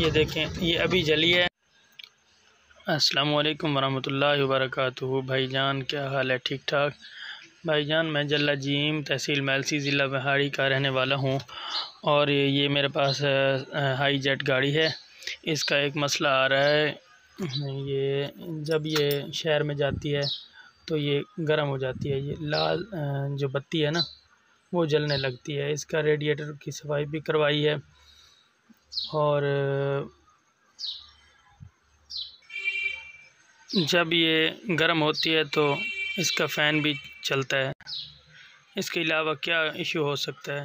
ये देखें, ये अभी जली है। अस्सलामुअलैकुम वरहमतुल्लाहि वबरकातुहू। भाईजान क्या हाल है? ठीक ठाक। भाईजान मैं जल्ला जीम तहसील मैलसी ज़िला बहाड़ी का रहने वाला हूँ और ये मेरे पास हाई जेट गाड़ी है। इसका एक मसला आ रहा है, ये जब ये शहर में जाती है तो ये गर्म हो जाती है, ये लाल जो बत्ती है ना वो जलने लगती है। इसका रेडिएटर की सफाई भी करवाई है और जब ये गर्म होती है तो इसका फ़ैन भी चलता है। इसके अलावा क्या इशू हो सकता है?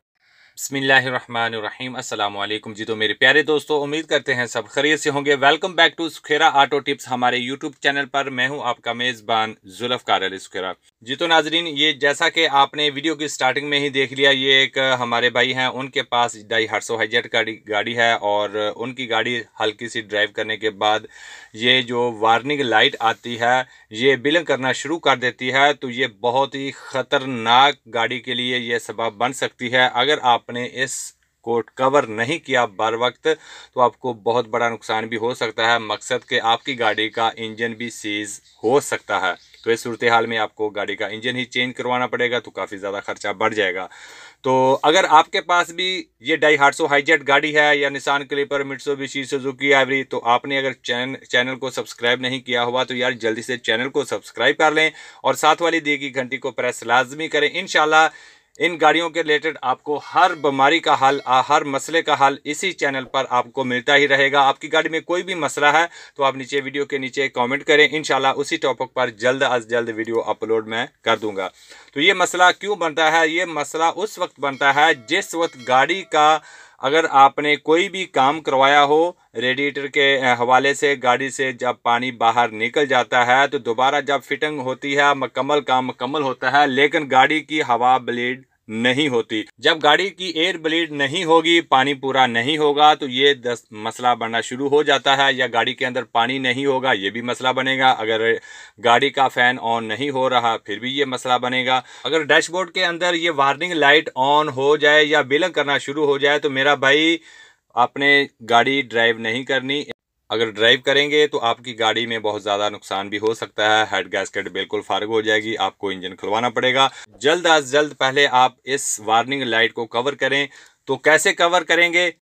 बिस्मिल्लाहिर्रहमानिर्रहीम। अस्सलामुअलैकुम जी। तो मेरे प्यारे दोस्तों, उम्मीद करते हैं सब खैरियत से होंगे। Welcome back to Sukhera auto tips हमारे यूट्यूब चैनल पर। मैं हूं आपका मेज़बान जुल्फ कार सुखेरा। जी तो नाजरीन, ये जैसा कि आपने वीडियो की स्टार्टिंग में ही देख लिया, ये एक हमारे भाई हैं, उनके पास डाइहाट्सू हाइजेट गाड़ी है और उनकी गाड़ी हल्की सी ड्राइव करने के बाद ये जो वार्निंग लाइट आती है ये बिलिंग करना शुरू कर देती है। तो ये बहुत ही ख़तरनाक गाड़ी के लिए ये सबब बन सकती है। अगर आपने इस कोट कवर नहीं किया बर वक्त तो आपको बहुत बड़ा नुकसान भी हो सकता है, मकसद कि आपकी गाड़ी का इंजन भी सीज हो सकता है। तो इस सूरत हाल में आपको गाड़ी का इंजन ही चेंज करवाना पड़ेगा, तो काफ़ी ज़्यादा खर्चा बढ़ जाएगा। तो अगर आपके पास भी ये डाइहाट्सू हाइजेट गाड़ी है या Nissan Clipper, Mitsubishi, Suzuki Every, तो आपने अगर चैनल को सब्सक्राइब नहीं किया हुआ तो यार जल्दी से चैनल को सब्सक्राइब कर लें और साथ वाली दी गई घंटी को प्रेस लाजमी करें। इंशाल्लाह इन गाड़ियों के रिलेटेड आपको हर बीमारी का हल, हर मसले का हल इसी चैनल पर आपको मिलता ही रहेगा। आपकी गाड़ी में कोई भी मसला है तो आप नीचे वीडियो के नीचे कमेंट करें, इंशाल्लाह उसी टॉपिक पर जल्द अज जल्द वीडियो अपलोड मैं कर दूंगा। तो ये मसला क्यों बनता है? ये मसला उस वक्त बनता है जिस वक्त गाड़ी का अगर आपने कोई भी काम करवाया हो रेडिएटर के हवाले से, गाड़ी से जब पानी बाहर निकल जाता है तो दोबारा जब फिटिंग होती है मकम्मल काम मुकम्मल होता है, लेकिन गाड़ी की हवा ब्लीड नहीं होती। जब गाड़ी की एयर ब्लीड नहीं होगी, पानी पूरा नहीं होगा, तो ये मसला बनना शुरू हो जाता है। या गाड़ी के अंदर पानी नहीं होगा, ये भी मसला बनेगा। अगर गाड़ी का फैन ऑन नहीं हो रहा फिर भी ये मसला बनेगा। अगर डैशबोर्ड के अंदर ये वार्निंग लाइट ऑन हो जाए या बिलिंग करना शुरू हो जाए तो मेरा भाई आपने गाड़ी ड्राइव नहीं करनी। अगर ड्राइव करेंगे तो आपकी गाड़ी में बहुत ज़्यादा नुकसान भी हो सकता है। हेड गैस्केट बिल्कुल फारग हो जाएगी, आपको इंजन खुलवाना पड़ेगा। जल्द अज जल्द पहले आप इस वार्निंग लाइट को कवर करें। तो कैसे कवर करेंगे?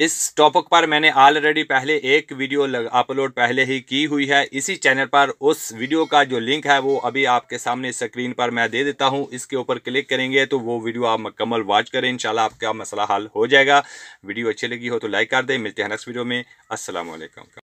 इस टॉपिक पर मैंने ऑलरेडी पहले एक वीडियो अपलोड पहले ही की हुई है इसी चैनल पर। उस वीडियो का जो लिंक है वो अभी आपके सामने स्क्रीन पर मैं दे देता हूं। इसके ऊपर क्लिक करेंगे तो वो वीडियो आप मुकम्मल वॉच करें, इंशाल्लाह आपका मसला हल हो जाएगा। वीडियो अच्छी लगी हो तो लाइक कर दें। मिलते हैं नेक्स्ट वीडियो में। अस्सलाम वालेकुम।